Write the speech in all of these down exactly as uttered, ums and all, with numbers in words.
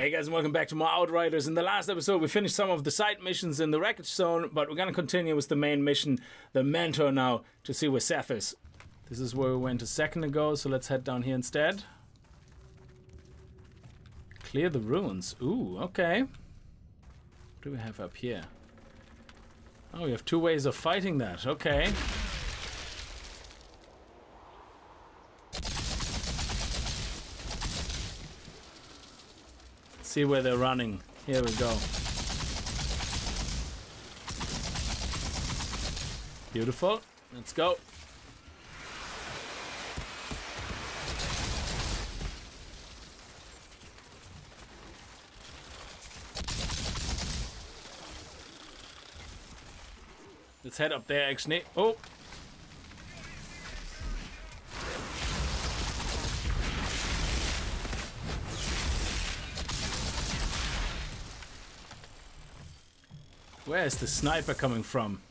Hey guys, and welcome back to more Outriders. In the last episode, we finished some of the side missions in the wreckage zone, but we're gonna continue with the main mission, the Mentor, now to see where Seth is. This is where we went a second ago, so let's head down here instead. Clear the ruins. Ooh, okay. What do we have up here? Oh, we have two ways of fighting that. Okay. See where they're running. Here we go. Beautiful. Let's go. Let's head up there, actually. Oh! Where is the sniper coming from?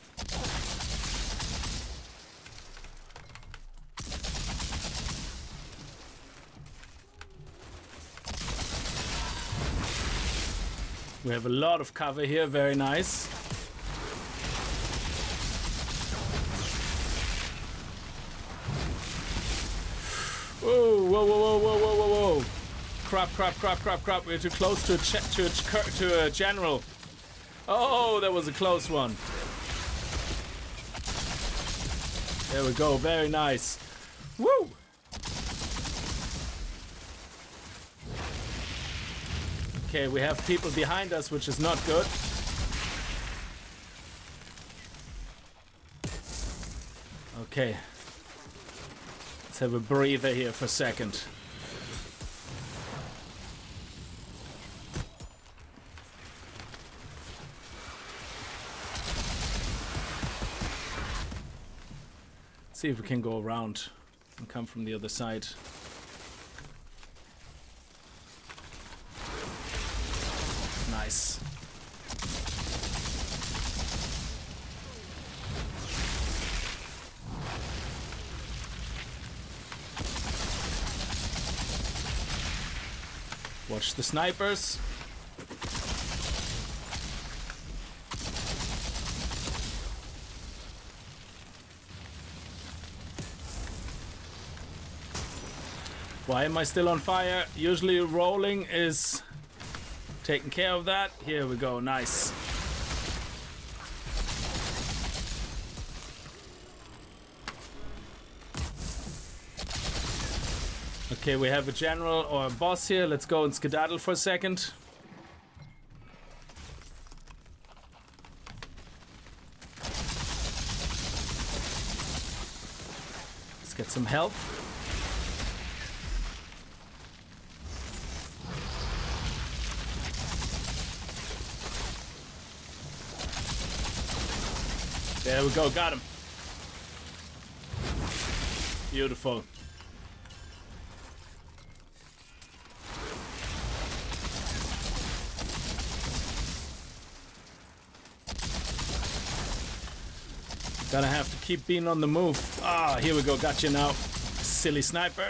We have a lot of cover here, very nice. Whoa, whoa, whoa, whoa, whoa, whoa, whoa, whoa. Crap, crap, crap, crap, crap. We're too close to a, ch to a, ch to a general. Oh, that was a close one. There we go, very nice. Woo! Okay, we have people behind us, which is not good. Okay. Let's have a breather here for a second. See if we can go around and come from the other side. Nice. Watch the snipers. Why am I still on fire? Usually rolling is taking care of that. Here we go, nice. Okay, we have a general or a boss here. Let's go and skedaddle for a second. Let's get some help. There we go, got him. Beautiful. Gonna have to keep being on the move. Ah, here we go, gotcha now. Silly sniper.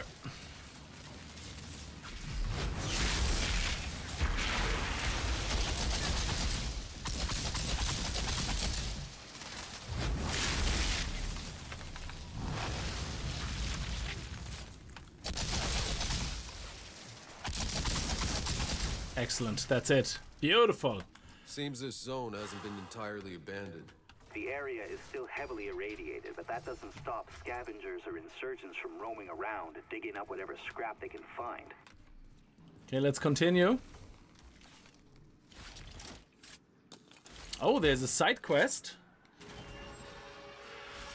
Excellent, that's it. Beautiful. Seems this zone hasn't been entirely abandoned. The area is still heavily irradiated, but that doesn't stop scavengers or insurgents from roaming around and digging up whatever scrap they can find. Okay, let's continue. Oh, there's a side quest.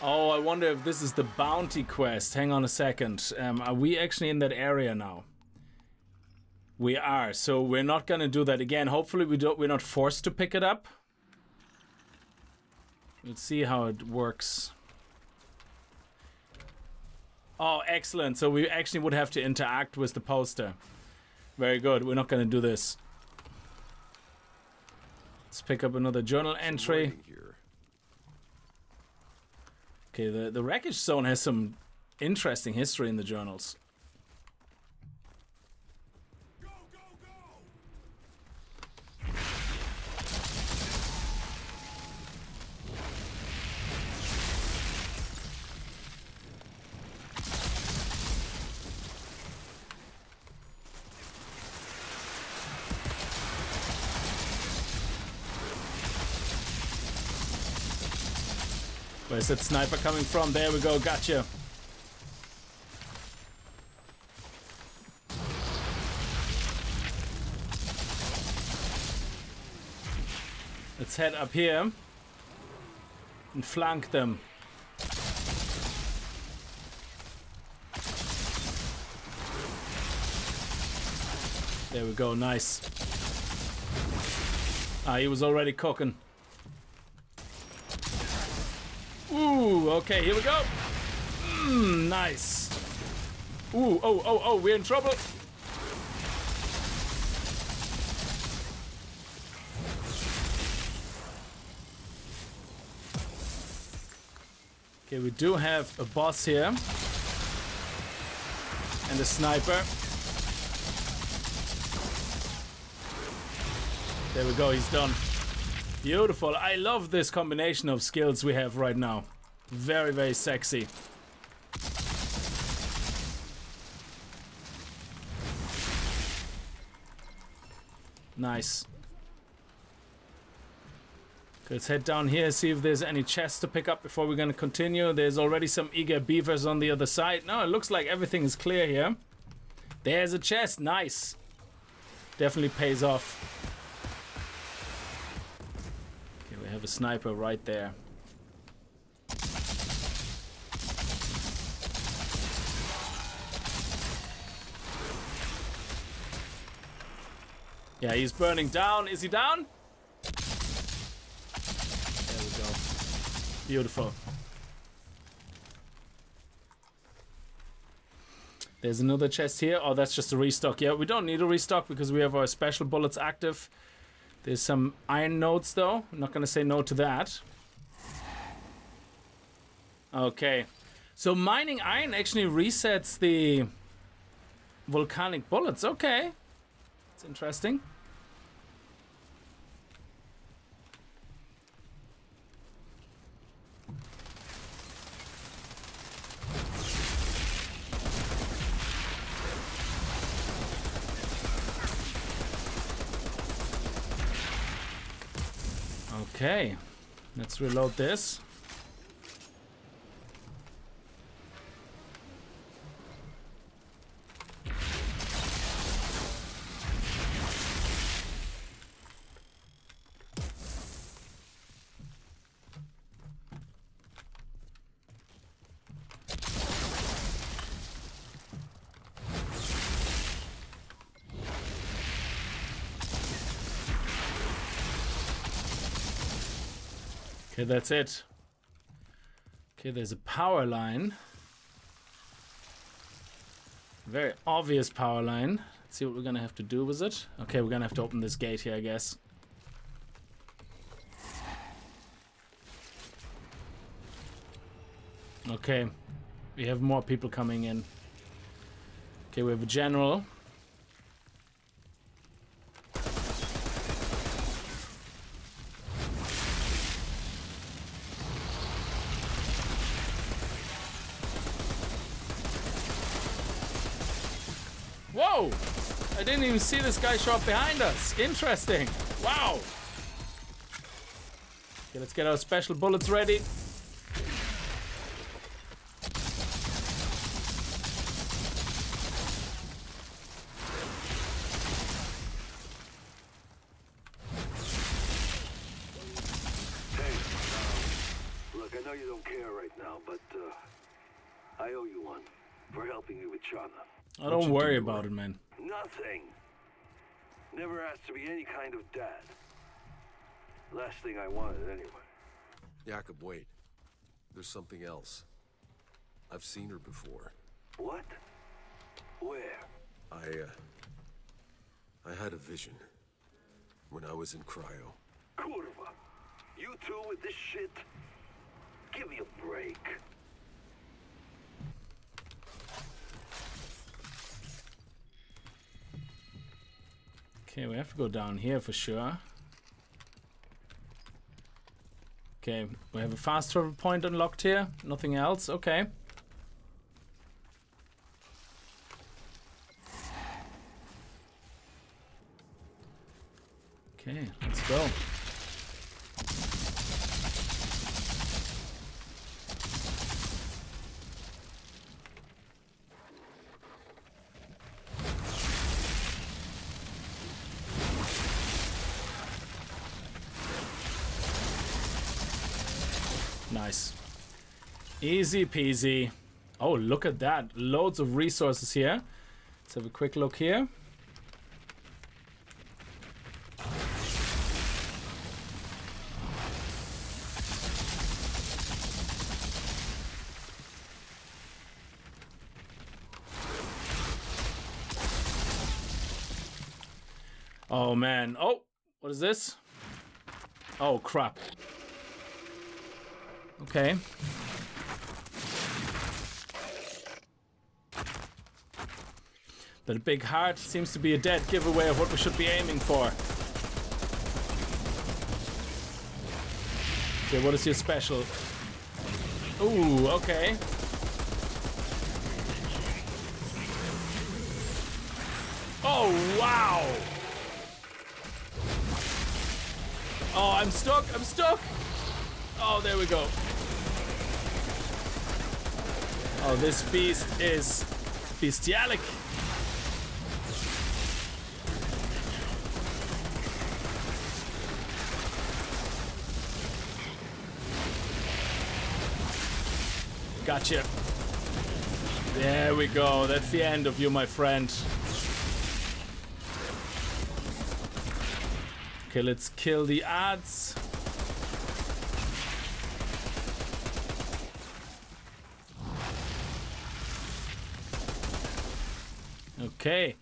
Oh, I wonder if this is the bounty quest. Hang on a second. Um, are we actually in that area now? We are, so we're not gonna do that again. Hopefully we don't, we're not forced to pick it up. Let's see how it works. Oh, excellent. So we actually would have to interact with the poster. Very good, we're not gonna do this. Let's pick up another journal entry. Okay, the, the wreckage zone has some interesting history in the journals. Where's that sniper coming from? There we go, gotcha. Let's head up here and flank them. There we go, nice. Ah, he was already cooking. Ooh, okay, here we go. Mm, nice. Ooh, oh, oh, oh, we're in trouble. Okay, we do have a boss here. And a sniper. There we go, he's done. Beautiful. I love this combination of skills we have right now. Very, very sexy. Nice. Let's head down here, see if there's any chests to pick up before we're going to continue. There's already some eager beavers on the other side. No, it looks like everything is clear here. There's a chest. Nice. Definitely pays off. Have a sniper right there. Yeah, he's burning down. Is he down? There we go. Beautiful. There's another chest here. Oh, that's just a restock. Yeah, we don't need a restock because we have our special bullets active. There's some iron nodes, though. I'm not going to say no to that. Okay. So mining iron actually resets the volcanic bullets. Okay. It's interesting. Okay, let's reload this. Okay, that's it. Okay, there's a power line. Very obvious power line. Let's see what we're gonna have to do with it. Okay, we're gonna have to open this gate here, I guess. Okay, we have more people coming in. Okay, we have a general. Whoa! I didn't even see this guy show up behind us. Interesting. Wow. Okay, let's get our special bullets ready. Hey, um, look, I know you don't care right now, but uh, I owe you one for helping me with China. I don't worry about it, man. Nothing. Never asked to be any kind of dad. Last thing I wanted, anyway. Jacob, wait. There's something else. I've seen her before. What? Where? I, uh... I had a vision. When I was in cryo. Kurva! You two with this shit? Give me a break. Okay, we have to go down here for sure. Okay, we have a fast travel point unlocked here. Nothing else. Okay. Okay, let's go. Nice. Easy peasy. Oh, look at that. Loads of resources here. Let's have a quick look here. Oh, man. Oh, what is this? Oh, crap. Okay. That big heart seems to be a dead giveaway of what we should be aiming for. Okay, what is your special? Ooh, okay. Oh, wow! Oh, I'm stuck, I'm stuck! Oh, there we go. Oh, this beast is bestialic. Gotcha. There we go. That's the end of you, my friend. Okay, let's kill the ads. Okay.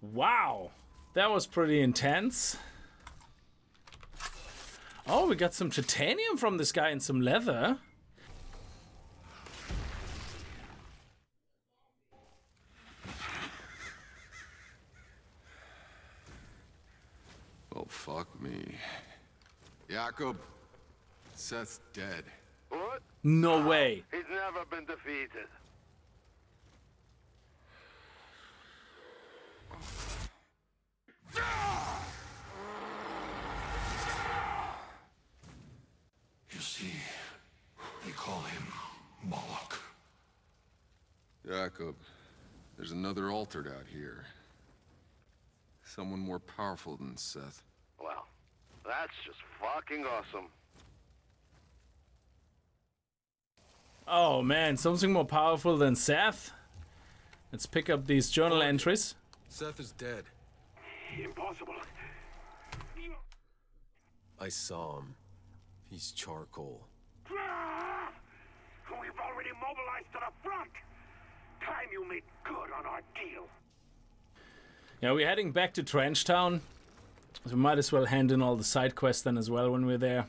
Wow. That was pretty intense. Oh, we got some titanium from this guy and some leather. Fuck me. Jacob, Seth's dead. What? No oh, way. He's never been defeated. You see, they call him Moloch. Jacob, there's another altered out here. Someone more powerful than Seth. Well, that's just fucking awesome. Oh man, something more powerful than Seth? Let's pick up these journal entries. Seth is dead. Impossible. I saw him. He's charcoal. We've already mobilized to the front. Time you made good on our deal. Yeah, we're heading back to Trenchtown. So we might as well hand in all the side quests then as well when we're there.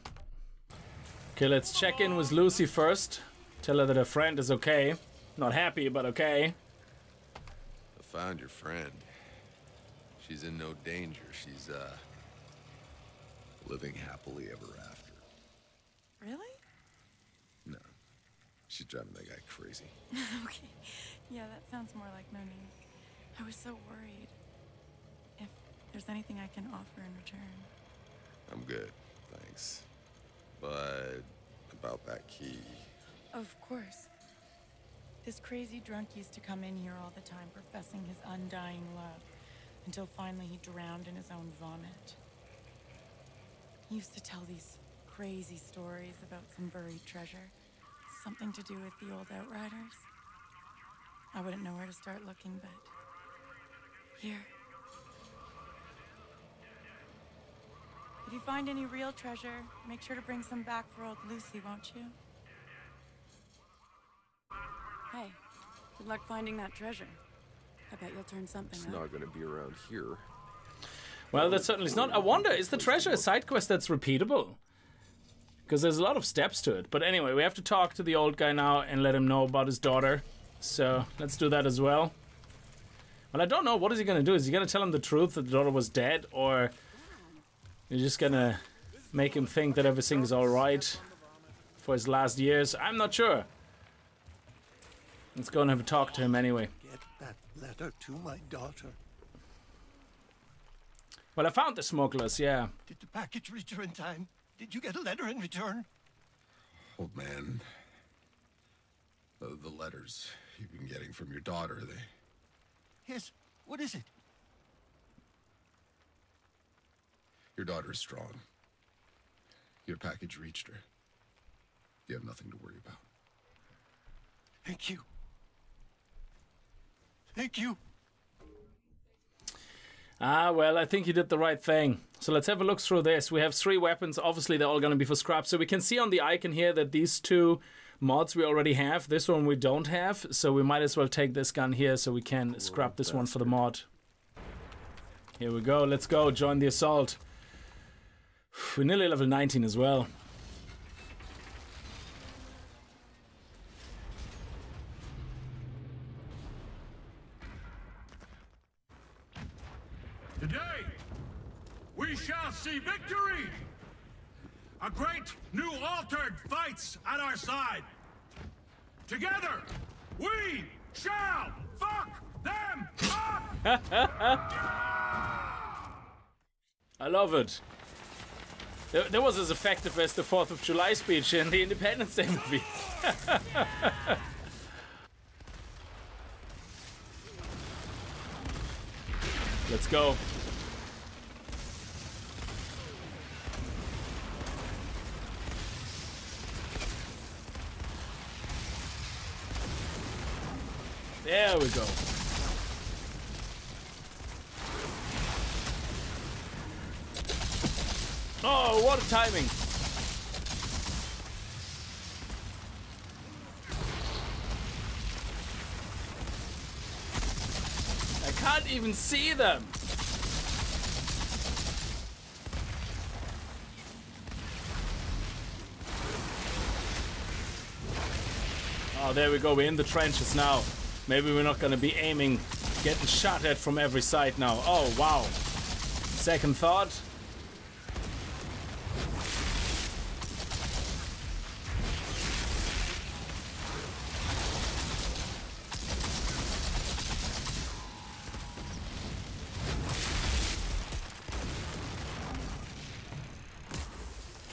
Okay, let's check in with Lucy first. Tell her that her friend is okay. Not happy, but okay. I found your friend. She's in no danger. She's, uh, living happily ever after. Really? No. She's driving that guy crazy. Okay. Yeah, that sounds more like Monique. I was so worried. There's anything I can offer in return. I'm good, thanks. But about that key. Of course. This crazy drunk used to come in here all the time professing his undying love until finally he drowned in his own vomit. He used to tell these crazy stories about some buried treasure. Something to do with the old Outriders. I wouldn't know where to start looking, but here. If you find any real treasure, make sure to bring some back for old Lucy, won't you? Hey, good luck finding that treasure. I bet you'll turn something up. It's not going to be around here. Well, that certainly is not. I wonder, is the treasure a side quest that's repeatable? Because there's a lot of steps to it. But anyway, we have to talk to the old guy now and let him know about his daughter. So let's do that as well. Well, I don't know. What is he going to do? Is he going to tell him the truth that the daughter was dead, or... You're just gonna make him think that everything is alright for his last years? I'm not sure. Let's go and have a talk to him anyway. Get that letter to my daughter. Well, I found the smugglers, yeah. Did the package reach her in time? Did you get a letter in return? Old man, the, the letters you've been getting from your daughter, they... Yes, what is it? Your daughter is strong. Your package reached her. You have nothing to worry about. Thank you. Thank you. Ah, well, I think you did the right thing. So let's have a look through this. We have three weapons. Obviously, they're all going to be for scrap. So we can see on the icon here that these two mods we already have. This one we don't have. So we might as well take this gun here so we can cool, scrap this one for the mod. Here we go. Let's go. Join the assault. We're nearly level nineteen as well. Victory! A great new altered fights at our side. Together, we shall fuck them up! I love it. That was as effective as the fourth of July speech in the Independence Day movie. Let's go. There we go. Oh, what a timing. I can't even see them. Oh, there we go. We're in the trenches now. Maybe we're not going to be aiming, getting shot at from every side now. Oh, wow. Second thought.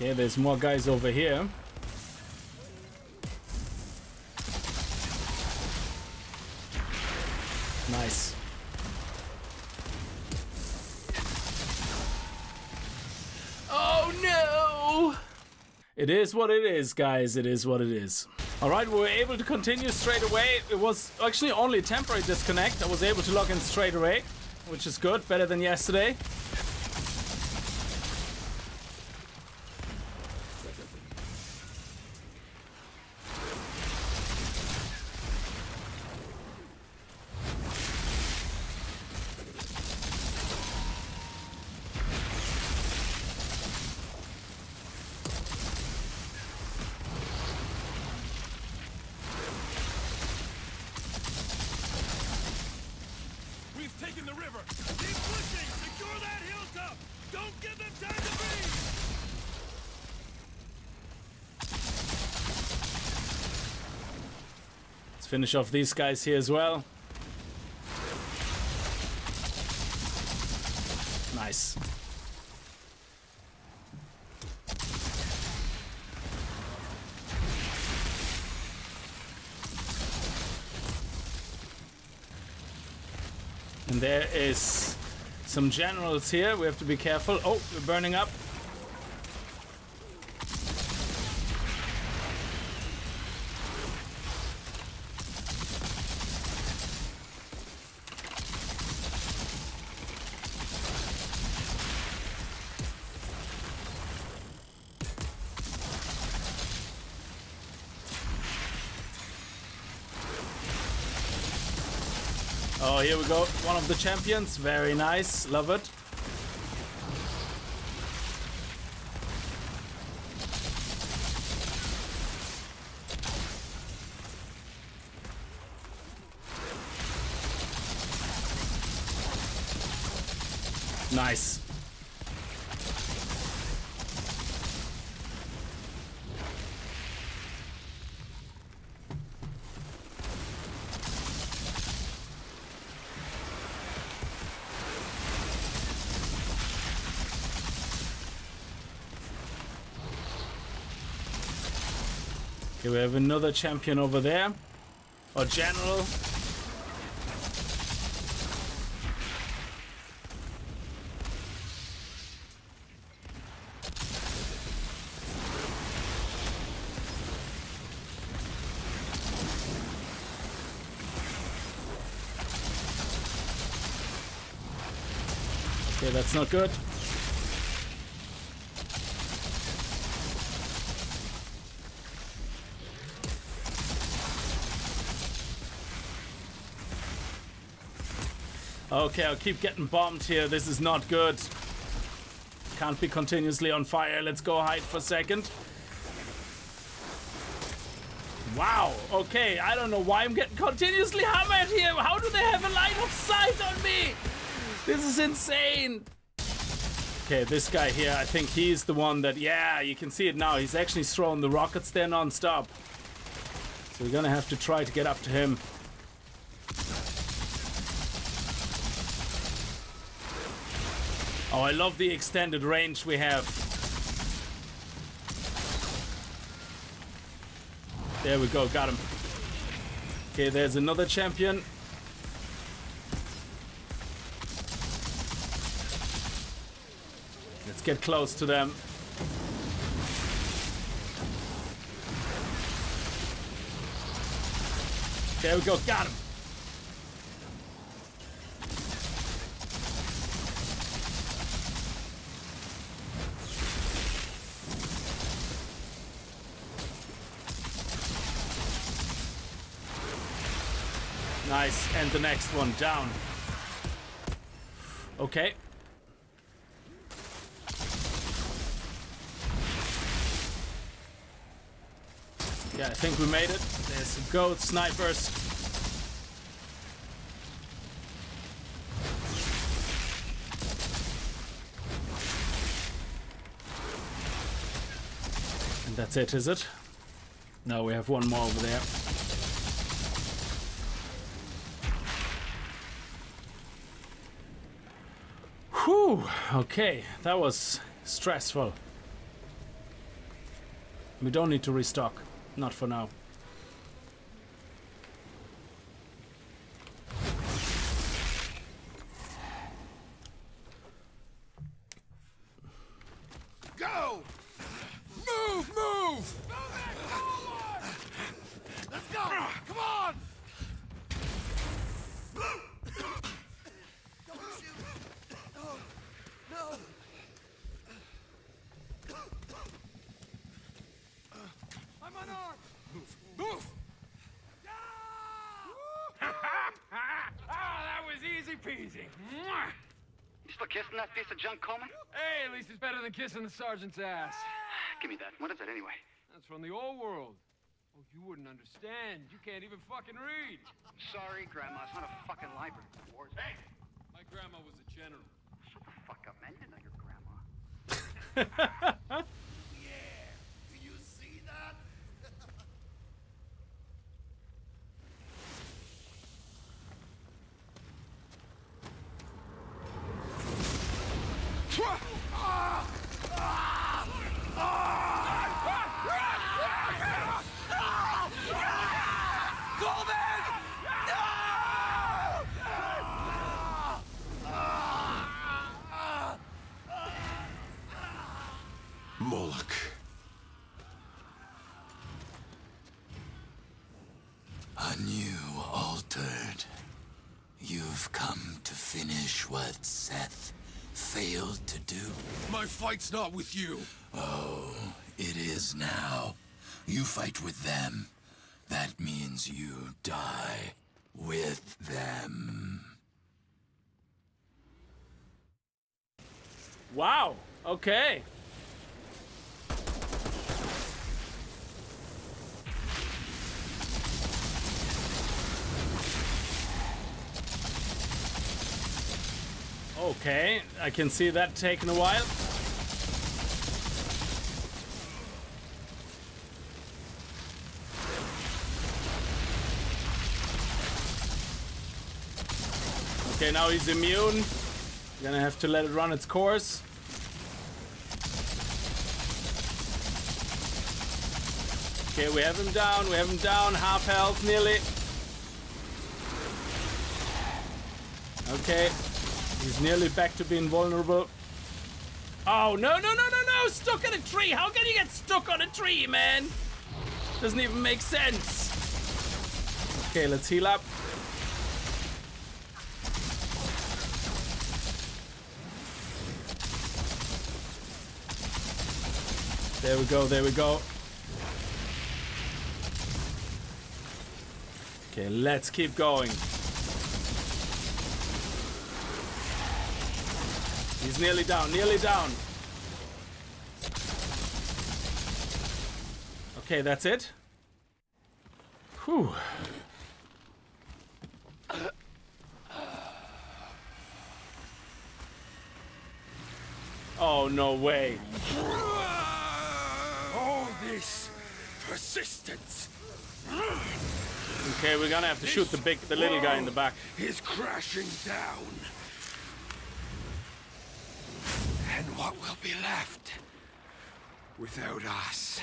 Okay, there's more guys over here. Nice. Oh no! It is what it is, guys. It is what it is. Alright, we were able to continue straight away. It was actually only a temporary disconnect. I was able to log in straight away, which is good. Better than yesterday. Finish off these guys here as well. Nice. And there is some generals here. We have to be careful. Oh, we're burning up. Oh, here we go. One of the champions. Very nice. Love it. Nice. We have another champion over there, or general. Okay, that's not good. Okay, I'll keep getting bombed here. This is not good. Can't be continuously on fire. Let's go hide for a second. Wow, okay, I don't know why I'm getting continuously hammered here. How do they have a line of sight on me? This is insane. Okay, this guy here, I think he's the one that, yeah, you can see it now. He's actually throwing the rockets there non-stop. So we're gonna have to try to get up to him. Oh, I love the extended range we have. There we go, got him. Okay, there's another champion. Let's get close to them. There we go, got him. Nice, and the next one down. Okay. Yeah, I think we made it. There's some goat snipers. And that's it, is it? No, we have one more over there. Whew, okay, that was stressful. We don't need to restock, not for now. Go! Move, move! Move it forward! Let's go! Come on! Still kissing that piece of junk, Coleman? Hey, at least it's better than kissing the sergeant's ass. Give me that. What is it anyway? That's from the old world. Oh, you wouldn't understand. You can't even fucking read. Sorry, Grandma. It's not a fucking library. Wars. Hey! My grandma was a general. Shut the fuck up, man. You didn't know your grandma. Yeah! Do you see that? What Seth failed to do. My fight's not with you. Oh, it is now. You fight with them. That means you die with them. Wow. Okay. Okay, I can see that taking a while. Okay, now he's immune. Gonna have to let it run its course. Okay, we have him down, we have him down, half health nearly. Okay. He's nearly back to being vulnerable. Oh, no, no, no, no, no! Stuck in a tree! How can you get stuck on a tree, man? Doesn't even make sense. Okay, let's heal up. There we go, there we go. Okay, let's keep going. He's nearly down, nearly down. Okay, that's it. Whew. Oh, no way. All this persistence. Okay, we're gonna have to this shoot the big, the little guy in the back. He's crashing down. And what will be left without us?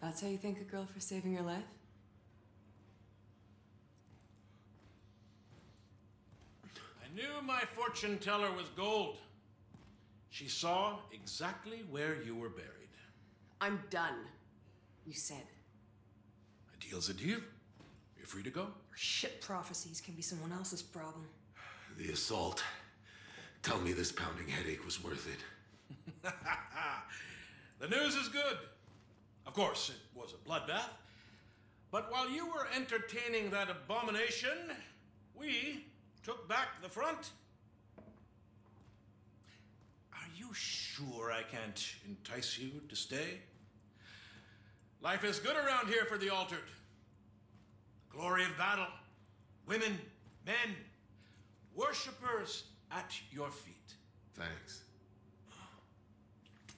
That's how you thank a girl for saving your life? I knew my fortune teller was gold. She saw exactly where you were buried. I'm done, you said. A deal's a deal. You're free to go. Your shit prophecies can be someone else's problem. The assault. Tell me this pounding headache was worth it. The news is good. Of course, it was a bloodbath. But while you were entertaining that abomination, we took back the front. Are you sure I can't entice you to stay? Life is good around here for the altered. The glory of battle, women, men, worshippers at your feet. Thanks.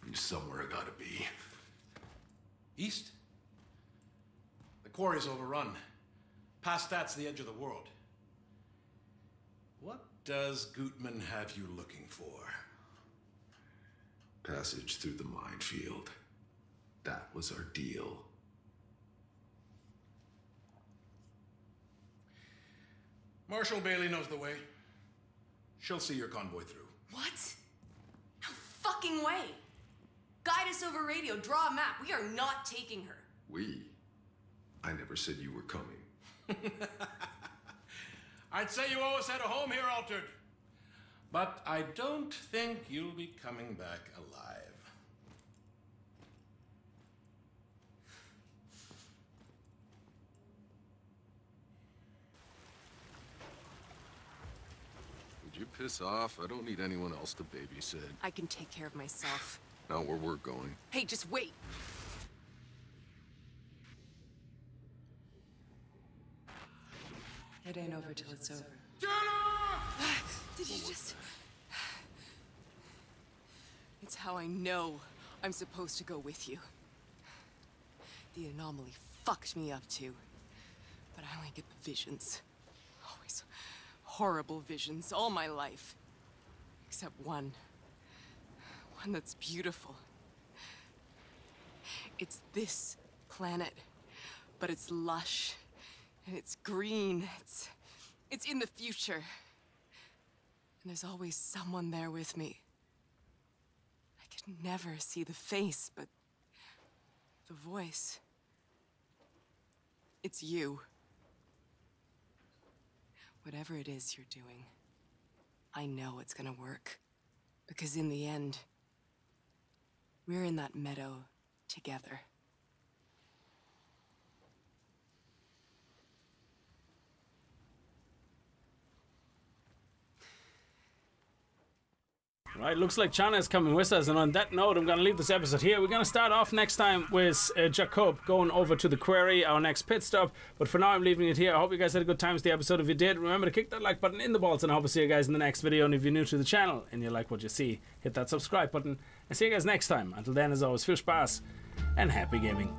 I'm somewhere I gotta be. East? The quarry's overrun. Past that's the edge of the world. What does Gutman have you looking for? Passage through the minefield. That was our deal. Marshal Bailey knows the way. She'll see your convoy through. What? No fucking way! Guide us over radio, draw a map. We are not taking her. We? I never said you were coming. I'd say you always had a home here, altered. But I don't think you'll be coming back alive. Would you piss off? I don't need anyone else to babysit. I can take care of myself. Not where we're going. Hey, just wait. It ain't over till it's over. Jenna! Did you just... It's how I know I'm supposed to go with you. The anomaly fucked me up too. But I only get the visions. Always horrible visions all my life. Except one. One that's beautiful. It's this planet. But it's lush. And it's green. It's... It's in the future. And there's always someone there with me. I could never see the face, but the voice. It's you. Whatever it is you're doing, I know it's gonna work. Because in the end, we're in that meadow together. Right, looks like China is coming with us, and on that note, I'm going to leave this episode here. We're going to start off next time with uh, Jacob going over to the quarry, our next pit stop. But for now, I'm leaving it here. I hope you guys had a good time with the episode. If you did, remember to kick that like button in the balls, and I hope to see you guys in the next video. And if you're new to the channel and you like what you see, hit that subscribe button. And see you guys next time. Until then, as always, viel Spaß and happy gaming.